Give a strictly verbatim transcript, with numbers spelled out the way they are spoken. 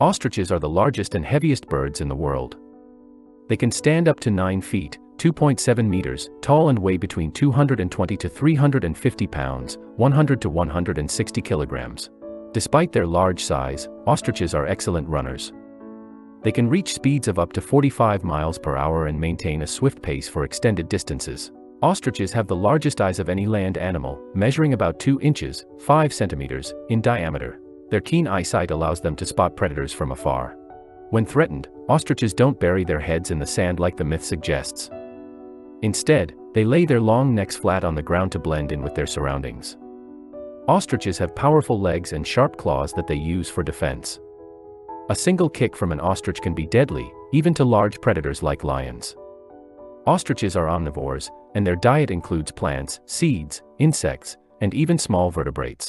Ostriches are the largest and heaviest birds in the world. They can stand up to nine feet, two point seven meters, tall and weigh between two hundred twenty to three hundred fifty pounds, one hundred to one hundred sixty kilograms. Despite their large size, ostriches are excellent runners. They can reach speeds of up to forty-five miles per hour and maintain a swift pace for extended distances. Ostriches have the largest eyes of any land animal, measuring about two inches, five centimeters, in diameter. Their keen eyesight allows them to spot predators from afar. When threatened, ostriches don't bury their heads in the sand like the myth suggests. Instead, they lay their long necks flat on the ground to blend in with their surroundings. Ostriches have powerful legs and sharp claws that they use for defense. A single kick from an ostrich can be deadly, even to large predators like lions. Ostriches are omnivores, and their diet includes plants, seeds, insects, and even small vertebrates.